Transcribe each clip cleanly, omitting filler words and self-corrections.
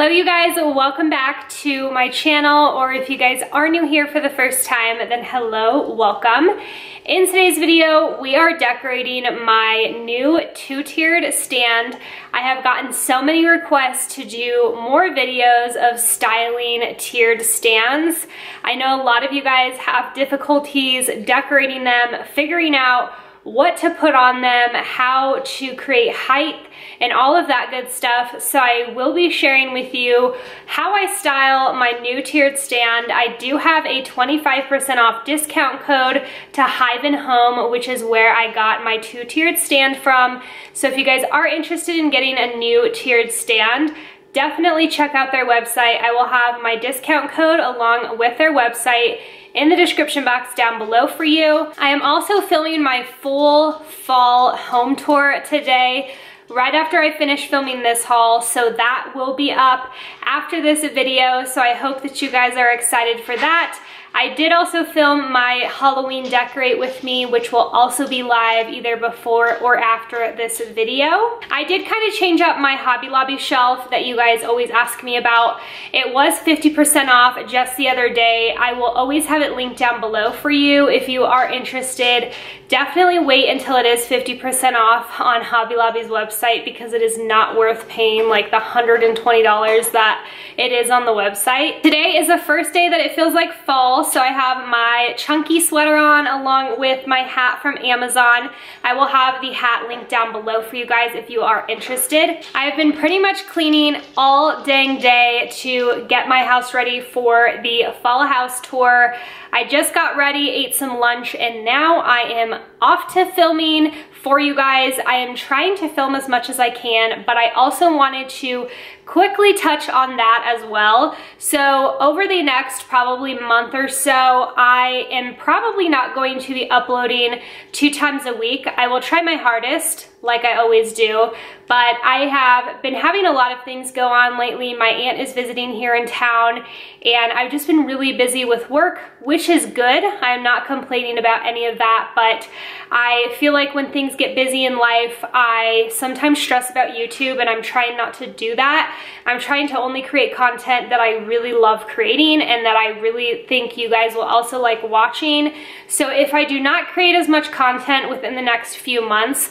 Hello you guys, welcome back to my channel, or if you guys are new here for the first time, then hello, welcome. In today's video, we are decorating my new two-tiered stand. I have gotten so many requests to do more videos of styling tiered stands. I know a lot of you guys have difficulties decorating them, figuring out what to put on them, how to create height, and all of that good stuff. So I will be sharing with you how I style my new tiered stand. I do have a 25% off discount code to Hive and Home, which is where I got my two-tiered stand from. So if you guys are interested in getting a new tiered stand, definitely check out their website. I will have my discount code along with their website in the description box down below for you. I am also filming my full fall home tour today, right after I finish filming this haul, so that will be up after this video, so I hope that you guys are excited for that. I did also film my Halloween Decorate With Me, which will also be live either before or after this video. I did kind of change up my Hobby Lobby shelf that you guys always ask me about. It was 50% off just the other day. I will always have it linked down below for you if you are interested. Definitely wait until it is 50% off on Hobby Lobby's website, because it is not worth paying like the $120 that it is on the website. Today is the first day that it feels like fall, so I have my chunky sweater on along with my hat from Amazon. I will have the hat linked down below for you guys if you are interested. I've been pretty much cleaning all dang day to get my house ready for the fall house tour. I just got ready, ate some lunch, and now I am off to filming for you guys. I am trying to film as much as I can, but I also wanted to quickly touch on that as well. So over the next probably month or so, I am probably not going to be uploading 2 times a week. I will try my hardest, like I always do, but I have been having a lot of things go on lately. My aunt is visiting here in town, and I've just been really busy with work, which is good. I'm not complaining about any of that, but I feel like when things get busy in life, I sometimes stress about YouTube, and I'm trying not to do that. I'm trying to only create content that I really love creating and that I really think you guys will also like watching. So if I do not create as much content within the next few months,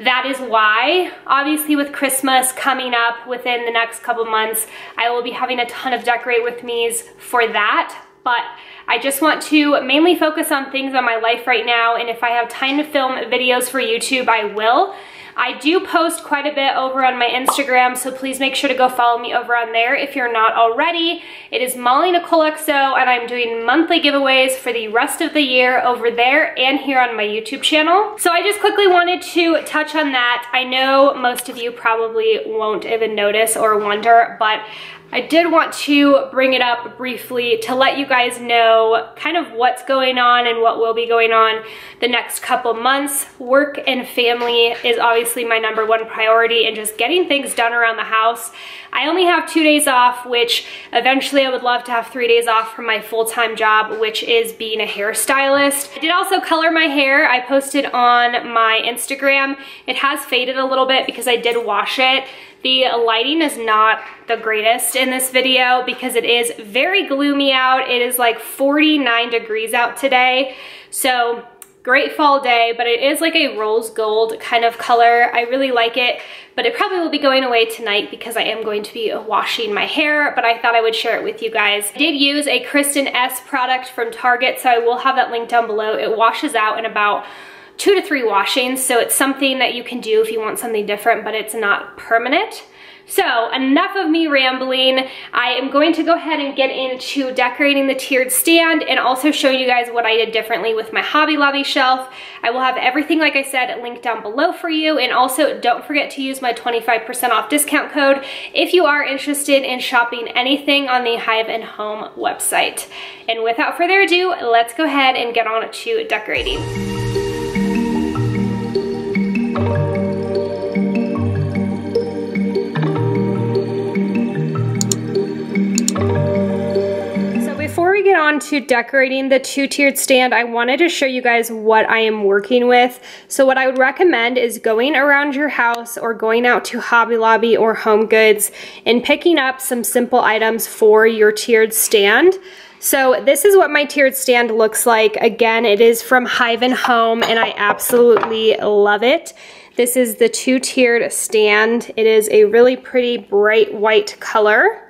that is why. Obviously, with Christmas coming up within the next couple months, I will be having a ton of Decorate With Me's for that, but I just want to mainly focus on things in my life right now, and if I have time to film videos for YouTube, I will. I do post quite a bit over on my Instagram, so please make sure to go follow me over on there if you're not already. It is Molly Nicole XO, and I'm doing monthly giveaways for the rest of the year over there and here on my YouTube channel. So I just quickly wanted to touch on that. I know most of you probably won't even notice or wonder, but I did want to bring it up briefly to let you guys know kind of what's going on and what will be going on the next couple months. Work and family is obviously my #1 priority, and just getting things done around the house. I only have 2 days off, which eventually I would love to have 3 days off from my full-time job, which is being a hairstylist. I did also color my hair. I posted on my Instagram. It has faded a little bit because I did wash it. The lighting is not the greatest in this video because it is very gloomy out. It is like 49 degrees out today, so great fall day, but it is like a rose gold kind of color. I really like it, but it probably will be going away tonight because I am going to be washing my hair, but I thought I would share it with you guys. I did use a Kristen S product from Target, so I will have that link down below. It washes out in about 2 to 3 washings, so it's something that you can do if you want something different, but it's not permanent. So enough of me rambling. I am going to go ahead and get into decorating the tiered stand and also show you guys what I did differently with my Hobby Lobby shelf. I will have everything, like I said, linked down below for you, and also don't forget to use my 25% off discount code if you are interested in shopping anything on the Hive and Home website. And without further ado, let's go ahead and get on to decorating. on to decorating the two-tiered stand, I wanted to show you guys what I am working with. So what I would recommend is going around your house or going out to Hobby Lobby or Home Goods and picking up some simple items for your tiered stand. So this is what my tiered stand looks like. Again, it is from Hive and Home, and I absolutely love it. This is the two-tiered stand. It is a really pretty bright white color.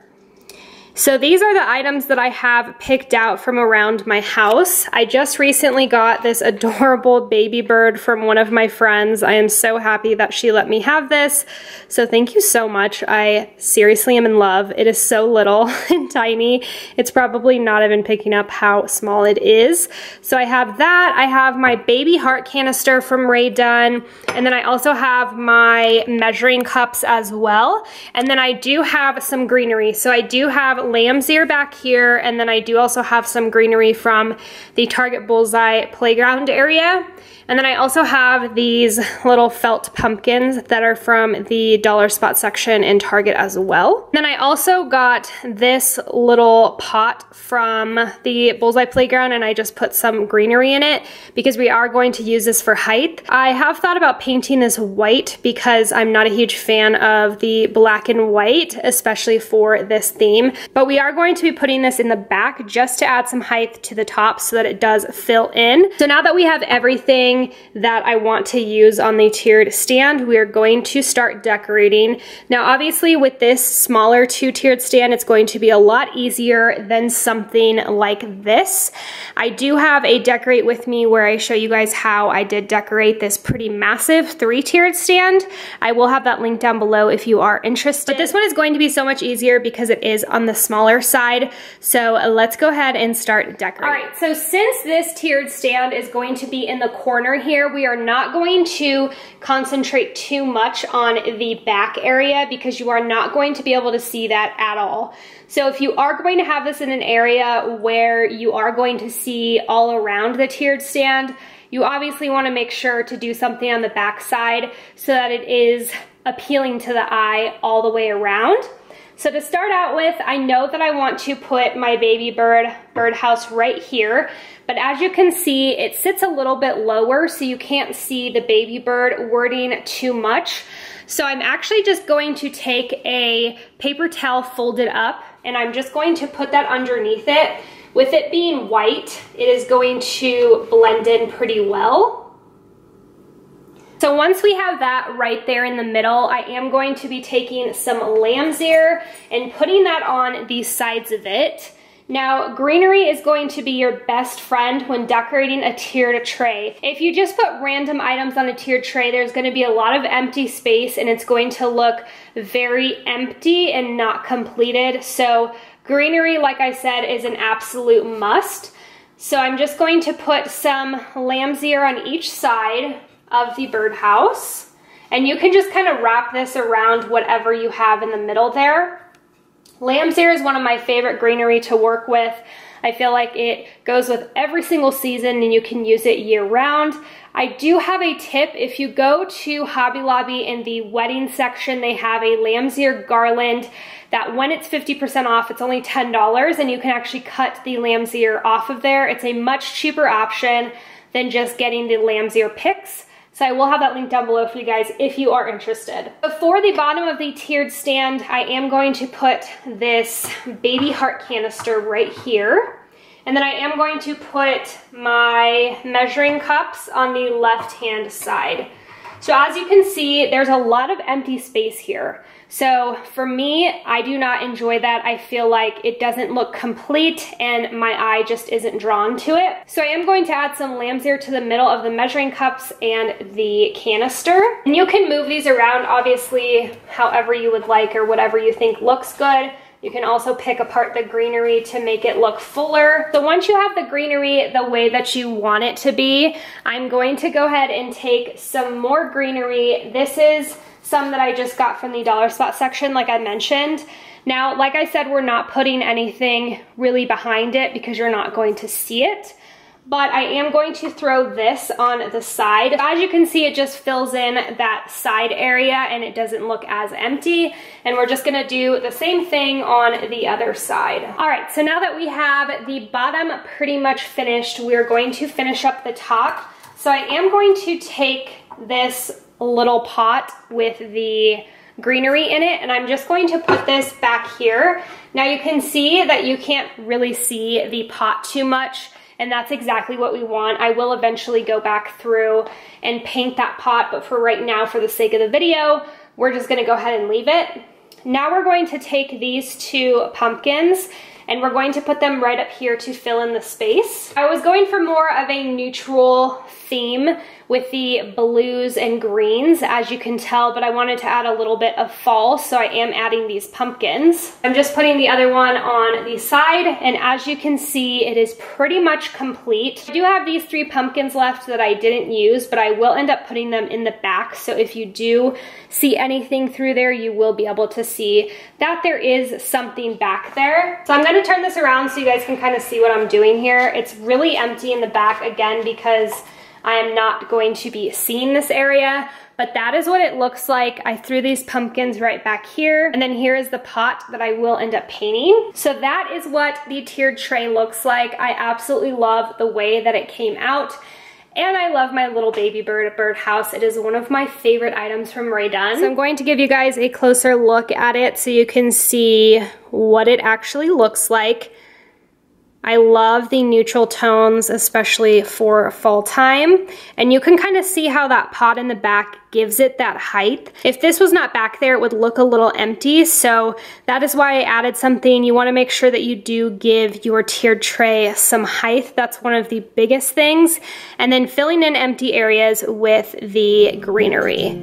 So these are the items that I have picked out from around my house. I just recently got this adorable baby bird from one of my friends. I am so happy that she let me have this. So thank you so much. I seriously am in love. It is so little and tiny. It's probably not even picking up how small it is. So I have that. I have my baby heart canister from Ray Dunn. And then I also have my measuring cups as well. And then I do have some greenery. So I do have Lambs ear back here, and then I do also have some greenery from the Target Bullseye Playground area. And then I also have these little felt pumpkins that are from the dollar spot section in Target as well. Then I also got this little pot from the Bullseye Playground, and I just put some greenery in it because we are going to use this for height. I have thought about painting this white because I'm not a huge fan of the black and white, especially for this theme. But we are going to be putting this in the back just to add some height to the top so that it does fill in. So now that we have everything that I want to use on the tiered stand, we are going to start decorating. Now obviously with this smaller two-tiered stand, it's going to be a lot easier than something like this. I do have a decorate with me where I show you guys how I did decorate this pretty massive three-tiered stand. I will have that link down below if you are interested. But this one is going to be so much easier because it is on the smaller side. So let's go ahead and start decorating. All right, so since this tiered stand is going to be in the corner here, we are not going to concentrate too much on the back area because you are not going to be able to see that at all. So if you are going to have this in an area where you are going to see all around the tiered stand, you obviously want to make sure to do something on the back side so that it is appealing to the eye all the way around. So to start out with, I know that I want to put my baby birdhouse right here, but as you can see, it sits a little bit lower, so you can't see the baby bird wording too much. So I'm actually just going to take a paper towel folded up, and I'm just going to put that underneath it. With it being white, it is going to blend in pretty well. So once we have that right there in the middle, I am going to be taking some lamb's ear and putting that on the sides of it. Now, greenery is going to be your best friend when decorating a tiered tray. If you just put random items on a tiered tray, there's going to be a lot of empty space and it's going to look very empty and not completed. So greenery, like I said, is an absolute must. So I'm just going to put some lamb's ear on each side of the birdhouse, and you can just kind of wrap this around whatever you have in the middle there. Lamb's ear is one of my favorite greenery to work with. I feel like it goes with every single season and you can use it year round. I do have a tip. If you go to Hobby Lobby in the wedding section, they have a lamb's ear garland that when it's 50% off, it's only $10, and you can actually cut the lamb's ear off of there. It's a much cheaper option than just getting the lamb's ear picks. So I will have that link down below for you guys if you are interested. For the bottom of the tiered stand, I am going to put this baby heart canister right here. And then I am going to put my measuring cups on the left-hand side. So as you can see, there's a lot of empty space here. So for me, I do not enjoy that. I feel like it doesn't look complete and my eye just isn't drawn to it. So I am going to add some lamb's ear to the middle of the measuring cups and the canister. And you can move these around, obviously, however you would like or whatever you think looks good. You can also pick apart the greenery to make it look fuller. So once you have the greenery the way that you want it to be, I'm going to go ahead and take some more greenery. This is some that I just got from the dollar spot section, like I mentioned. Now, like I said, we're not putting anything really behind it because you're not going to see it. but I am going to throw this on the side. As you can see, it just fills in that side area and it doesn't look as empty. And we're just gonna do the same thing on the other side. All right, so now that we have the bottom pretty much finished, we're going to finish up the top. So I am going to take this little pot with the greenery in it, and I'm just going to put this back here. Now you can see that you can't really see the pot too much, and that's exactly what we want. I will eventually go back through and paint that pot, but for right now, for the sake of the video, we're just gonna go ahead and leave it. Now we're going to take these two pumpkins and we're going to put them right up here to fill in the space. I was going for more of a neutral theme with the blues and greens, as you can tell, but I wanted to add a little bit of fall, so I am adding these pumpkins. I'm just putting the other one on the side, and as you can see, it is pretty much complete. I do have these three pumpkins left that I didn't use, but I will end up putting them in the back, so if you do see anything through there, you will be able to see that there is something back there. So I'm gonna turn this around so you guys can kind of see what I'm doing here. It's really empty in the back, again, because I am not going to be seeing this area, but that is what it looks like. I threw these pumpkins right back here, and then here is the pot that I will end up painting. So that is what the tiered tray looks like. I absolutely love the way that it came out, and I love my little baby birdhouse. It is one of my favorite items from Ray Dunn. So I'm going to give you guys a closer look at it so you can see what it actually looks like. I love the neutral tones, especially for fall time. And you can kind of see how that pot in the back gives it that height. If this was not back there, it would look a little empty. So that is why I added something. You want to make sure that you do give your tiered tray some height. That's one of the biggest things. And then filling in empty areas with the greenery.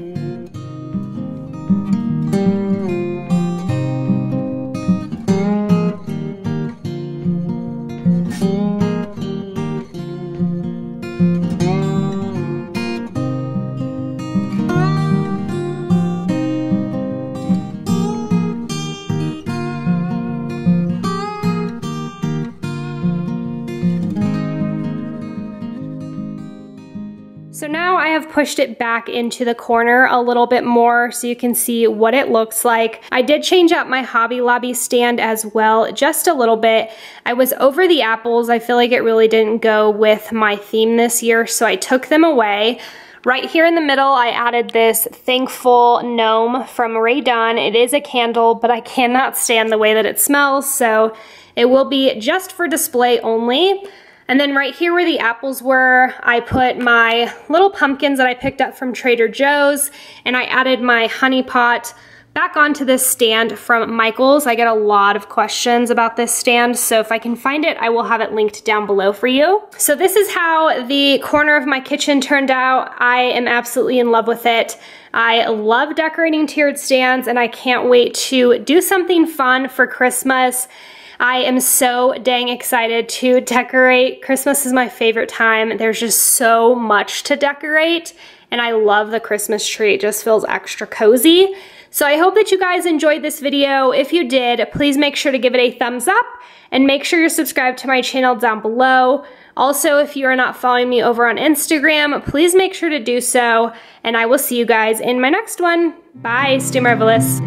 So now I have pushed it back into the corner a little bit more so you can see what it looks like. I did change up my Hobby Lobby stand as well, just a little bit. I was over the apples. I feel like it really didn't go with my theme this year, so I took them away. Right here in the middle, I added this Thankful Gnome from Ray Dunn. It is a candle, but I cannot stand the way that it smells, so it will be just for display only. And then right here where the apples were, I put my little pumpkins that I picked up from Trader Joe's, and I added my honey pot back onto this stand from Michael's. I get a lot of questions about this stand, so if I can find it, I will have it linked down below for you. So this is how the corner of my kitchen turned out. I am absolutely in love with it. I love decorating tiered stands, and I can't wait to do something fun for Christmas. I am so dang excited to decorate. Christmas is my favorite time. There's just so much to decorate, and I love the Christmas tree. It just feels extra cozy. So I hope that you guys enjoyed this video. If you did, please make sure to give it a thumbs up and make sure you're subscribed to my channel down below. Also, if you are not following me over on Instagram, please make sure to do so, and I will see you guys in my next one. Bye, stay marvelous.